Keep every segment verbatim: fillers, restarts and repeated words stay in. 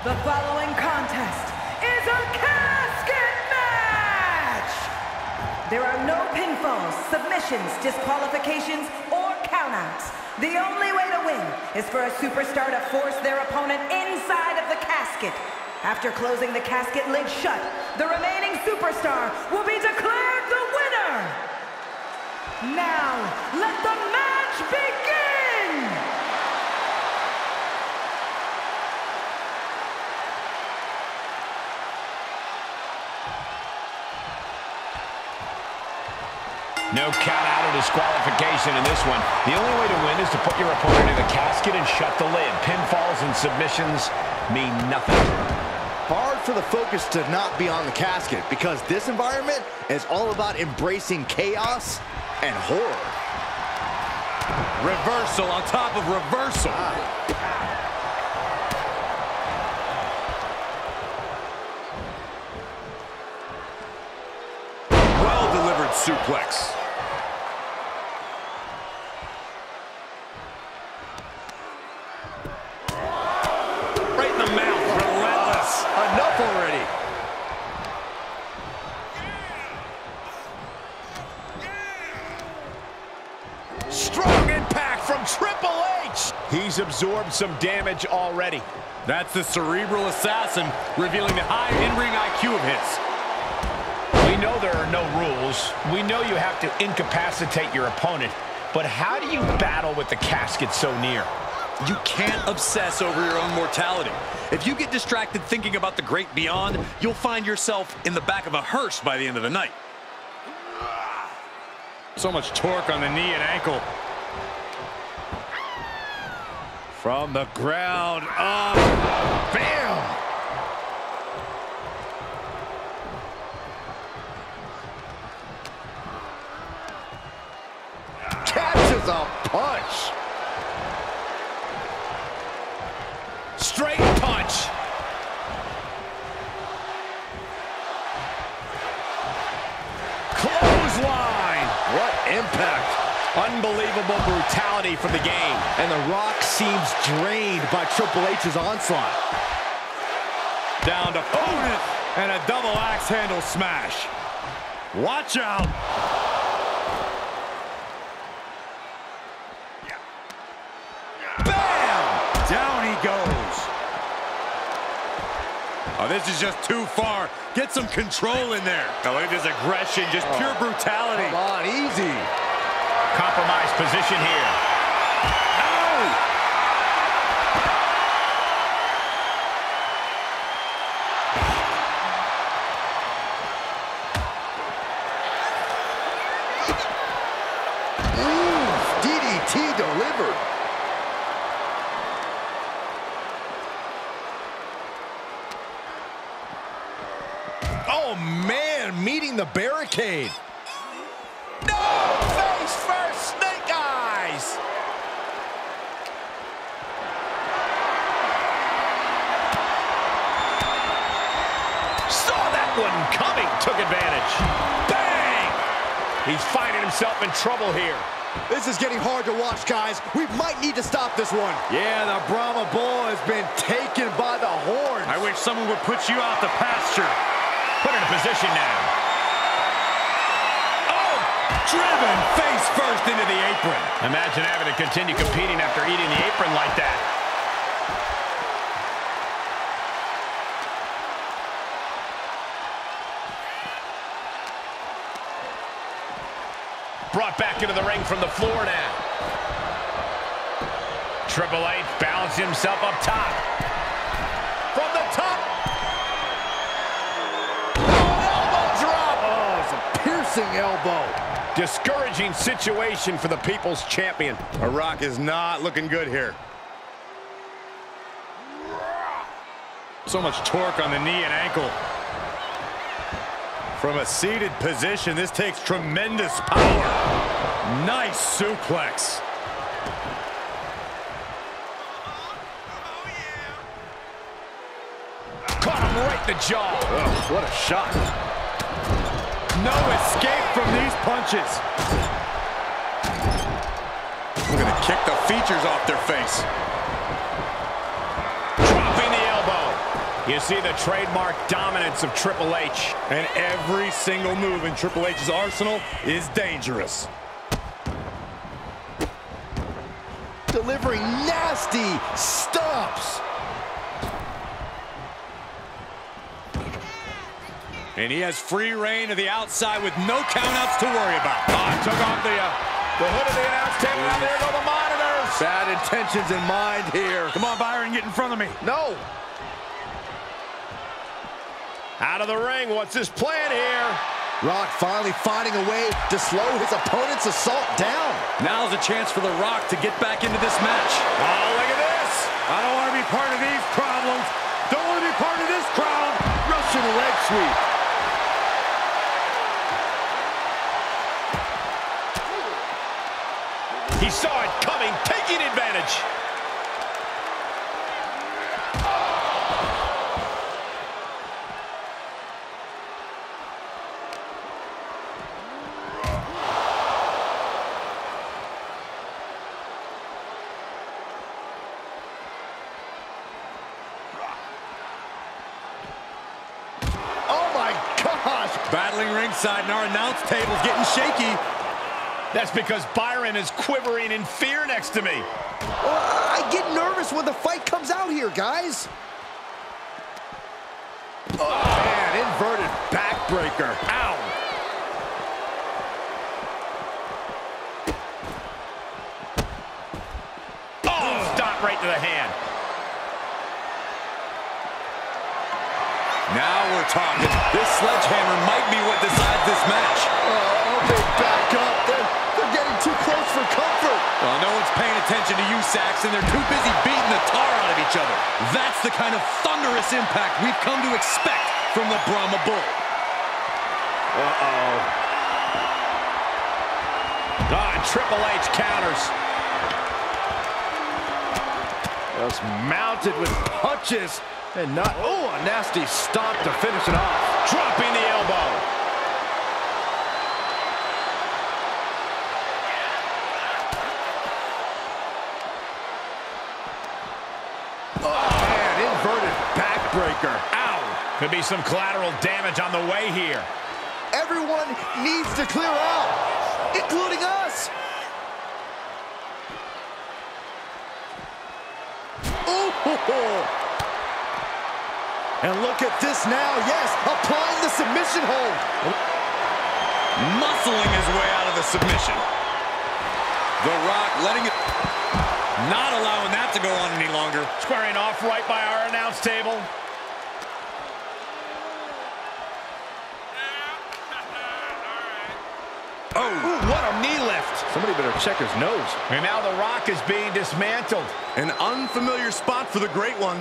The following contest is a casket match! There are no pinfalls, submissions, disqualifications, or countouts. The only way to win is for a superstar to force their opponent inside of the casket. After closing the casket lid shut, the remaining superstar will be declared the winner! Now, let the match begin! No count out or disqualification in this one. The only way to win is to put your opponent in the casket and shut the lid. Pinfalls and submissions mean nothing. Hard for the focus to not be on the casket because this environment is all about embracing chaos and horror. Reversal on top of reversal. Ah. Suplex. Right in the mouth. Relentless. Enough already. Yeah. Yeah. Strong impact from Triple H. He's absorbed some damage already. That's the cerebral assassin revealing the high in-ring I Q of his. We know there are no rules. We know you have to incapacitate your opponent, but how do you battle with the casket so near? You can't obsess over your own mortality. If you get distracted thinking about the great beyond, you'll find yourself in the back of a hearse by the end of the night. So much torque on the knee and ankle. From the ground up. Bam! A punch. Straight punch. Clothesline. What impact. Unbelievable brutality from The Game. And The Rock seems drained by Triple H's onslaught. Down to opponent and a double axe handle smash. Watch out. Oh, this is just too far. Get some control in there. Oh, look at this aggression, just oh, pure brutality. Come on, easy. Compromised position here. Oh! Ooh, D D T delivered. Oh, man, meeting the barricade. No! Face first, snake eyes! Saw that one coming, took advantage. Bang! He's finding himself in trouble here. This is getting hard to watch, guys. We might need to stop this one. Yeah, the Brahma Bull has been taken by the horns. I wish someone would put you out the pasture. Put in a position now. Oh! Driven face first into the apron. Imagine having to continue competing after eating the apron like that. Brought back into the ring from the floor now. Triple H balancing himself up top. From the top. Elbow. Discouraging situation for the People's Champion. The Rock is not looking good here. So much torque on the knee and ankle. From a seated position, this takes tremendous power. Nice suplex. Caught him right in the jaw. Ugh, what a shot. No escape from these punches. We're gonna kick the features off their face. Dropping the elbow. You see the trademark dominance of Triple H. And every single move in Triple H's arsenal is dangerous. Delivering nasty stomps. And he has free reign to the outside with no countouts to worry about. Oh, took off the, uh, the hood of the announce table. Now there go the monitors. Bad intentions in mind here. Come on, Byron, get in front of me. No. Out of the ring, what's his plan here? Rock finally finding a way to slow his opponent's assault down. Now's a chance for The Rock to get back into this match. Oh, look at this. I don't want to be part of these problems. Don't want to be part of this crowd. Russian leg sweep. He saw it coming, taking advantage. Battling ringside, and our announce table's getting shaky. That's because Byron is quivering in fear next to me. Oh, I get nervous when the fight comes out here, guys. Oh, man, inverted backbreaker. Ow. Oh, stop right to the hand. Now we're talking. This sledgehammer might be what decides this match. Oh, they back up. They're, they're getting too close for comfort. Well, no one's paying attention to you, Saxon. They're too busy beating the tar out of each other. That's the kind of thunderous impact we've come to expect from the Brahma Bull. Uh-oh. Ah, Triple H counters. Just mounted with punches. And not, oh, a nasty stomp to finish it off. Dropping the elbow. Oh, man, inverted backbreaker. Ow. Could be some collateral damage on the way here. Everyone needs to clear out, including us. Oh, and look at this now, yes, applying the submission hold. Muscling his way out of the submission. The Rock letting it, not allowing that to go on any longer. Squaring off right by our announce table. Oh, ooh, what a knee lift. Somebody better check his nose. And now The Rock is being dismantled. An unfamiliar spot for the Great One.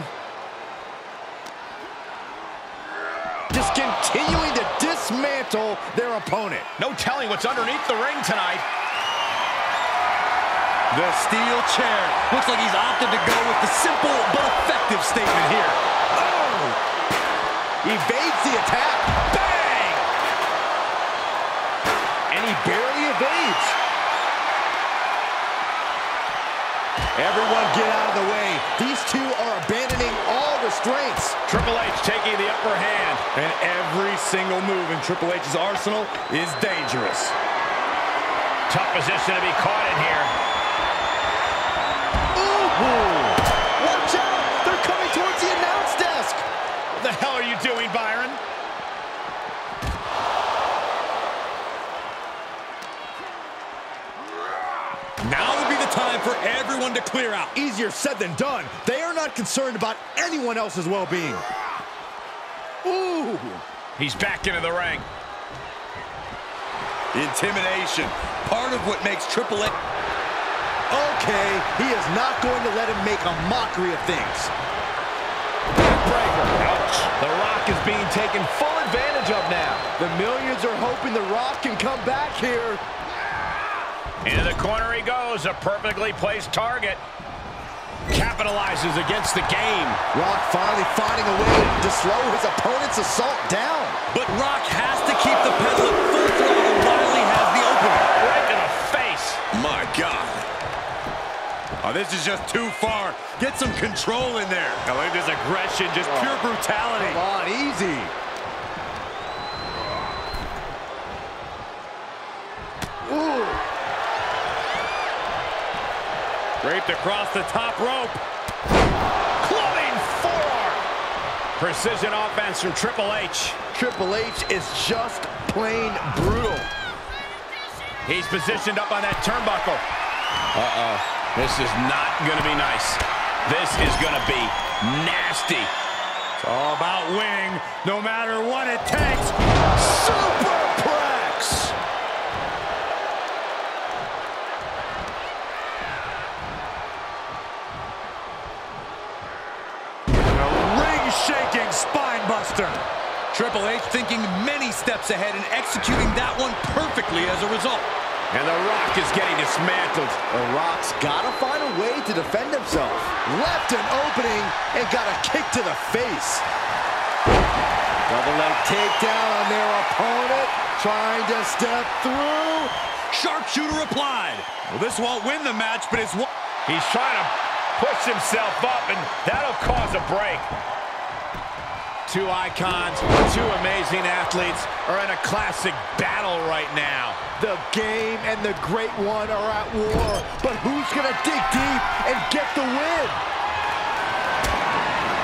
Just continuing to dismantle their opponent. No telling what's underneath the ring tonight. The steel chair. Looks like he's opted to go with the simple but effective statement here. Oh! Evades the attack. Bang! And he barely evades. Everyone get out of the way. These two are abandoning all restraints. Triple H taking the upper hand. And every single move in Triple H's arsenal is dangerous. Tough position to be caught in here. Ooh! Watch out! They're coming towards the announce desk! What the hell are you doing, Byron? Now would be the time for everyone to clear out. Easier said than done. They are not concerned about anyone else's well-being. Ooh. He's back into the ring. Intimidation. Part of what makes Triple H. Okay, he is not going to let him make a mockery of things. Backbreaker. Ouch. The Rock is being taken full advantage of now. The millions are hoping The Rock can come back here. Into the corner he goes, a perfectly placed target. Capitalizes against the game. Rock finally finding a way to slow his opponent's assault down. But Rock has to keep the pedal at full throttle while he has the opener. Right in the face. My God. Oh, this is just too far. Get some control in there. I like this aggression, just oh. pure brutality. Come on, easy. Ooh. Draped across the top rope. Clubbing forearm. Precision offense from Triple H. Triple H is just plain brutal. He's positioned up on that turnbuckle. Uh-oh. This is not going to be nice. This is going to be nasty. It's all about winning, no matter what it takes. Superplex! A ring-shaking spine buster. Triple H thinking many steps ahead and executing that one perfectly as a result. And The Rock is getting dismantled. The Rock's got to find a way to defend himself. Left an opening and got a kick to the face. Double leg takedown on their opponent. Trying to step through. Sharpshooter applied. Well, this won't win the match, but it's... He's trying to push himself up, and that'll cause a break. Two icons, two amazing athletes are in a classic battle right now. The Game and The Great One are at war, but who's gonna dig deep and get the win?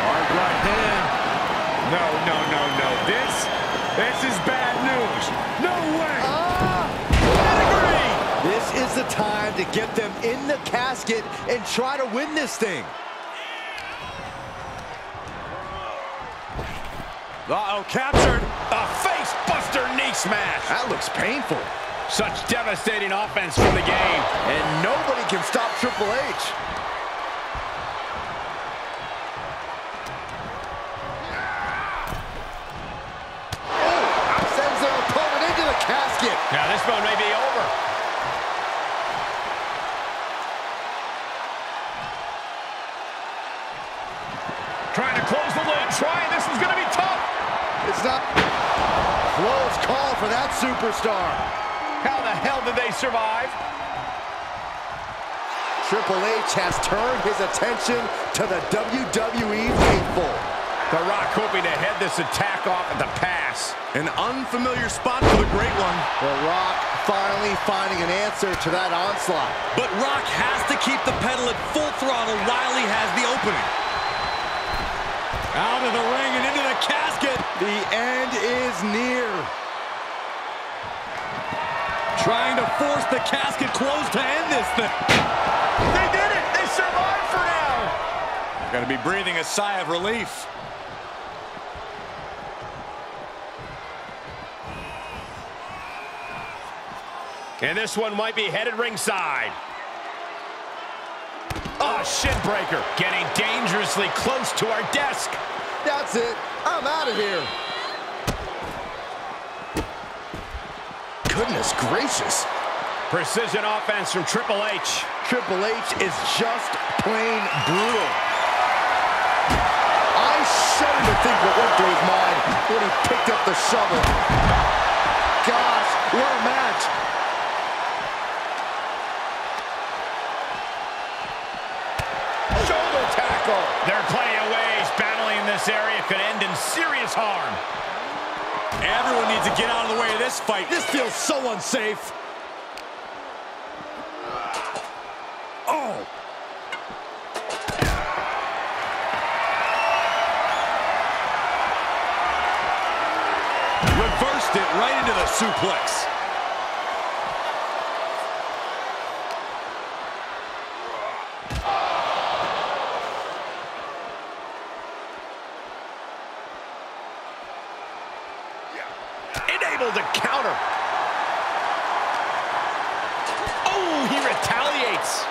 Hard right hand. No, no, no, no. This, this is bad news. No way. Ah, pedigree. This is the time to get them in the casket and try to win this thing. Uh-oh, captured. A face-buster knee smash. That looks painful. Such devastating offense from The Game. And nobody can stop Triple H. Oh, sends their opponent into the casket. Now this one may be over. Trying to close the lid. Trying. This is going to be tough. It's not close call for that superstar. How the hell did they survive? Triple H has turned his attention to the W W E faithful. The Rock hoping to head this attack off at the pass. An unfamiliar spot for The Great One. The Rock finally finding an answer to that onslaught. But Rock has to keep the pedal at full throttle while he has the opening. Out of the ring and into the casket. The end is near. Trying to force the casket closed to end this thing. They did it. They survived for now. Got to be breathing a sigh of relief. And this one might be headed ringside. Oh, shin breaker. Getting dangerously close to our desk. That's it. I'm out of here. Goodness gracious. Precision offense from Triple H. Triple H is just plain brutal. I shudder to think what went through his mind when he picked up the shovel. Gosh, what a match. There are plenty of ways battling in this area could end in serious harm. Everyone needs to get out of the way of this fight. This feels so unsafe. Oh! Reversed it right into the suplex. Able to counter. Oh, he retaliates.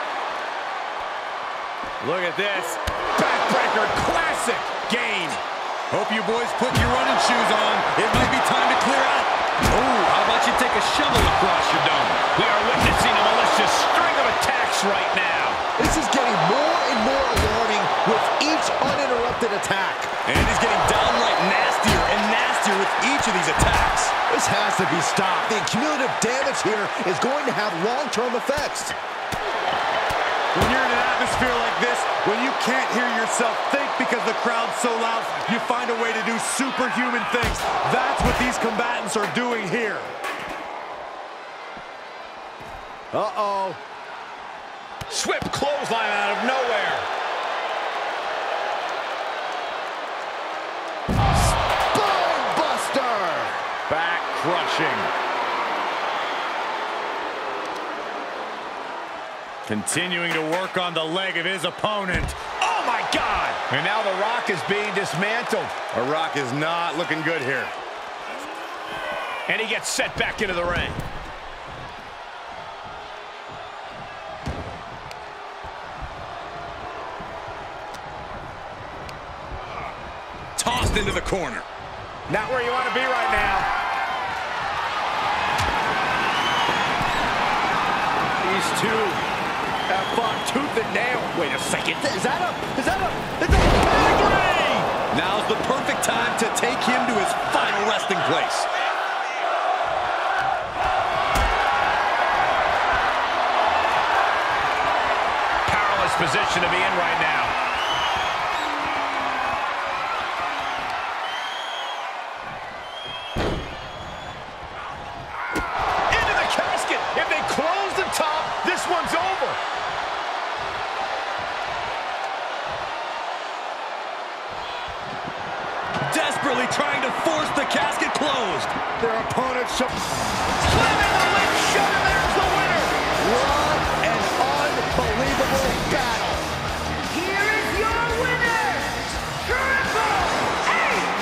Look at this. Backbreaker, classic Game. Hope you boys put your running shoes on. It might be time to clear out. Oh, how about you take a shovel across your dome? We are witnessing a malicious string of attacks right now. This is getting more and more alarming with each uninterrupted attack. And he's getting downright nastier and nastier with each of these attacks. This has to be stopped. The cumulative damage here is going to have long-term effects. When you're in an atmosphere like this, when you can't hear yourself think because the crowd's so loud, you find a way to do superhuman things. That's what these combatants are doing here. Uh-oh. Swift clothesline out of nowhere. Spinebuster! Back crushing. Continuing to work on the leg of his opponent. Oh my God! And now The Rock is being dismantled. The Rock is not looking good here. And he gets set back into the ring. Into the corner. Not where you want to be right now. These two have fought tooth and nail. Wait a second. Is that a... Is that a... It's a big three! Now's the perfect time to take him to his final resting place. Powerless position to be in right now. Desperately trying to force the casket closed. Their opponent slamming the leg shut, and there's the winner. What an unbelievable battle. Here is your winner, Triple H.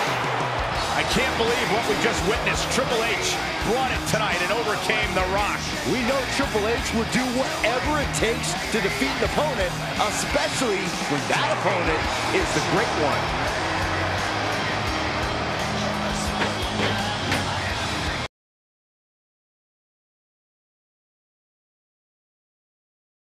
I can't believe what we just witnessed. Triple H brought it tonight and overcame The Rock. We know Triple H will do whatever it takes to defeat an opponent, especially when that opponent is the Great One.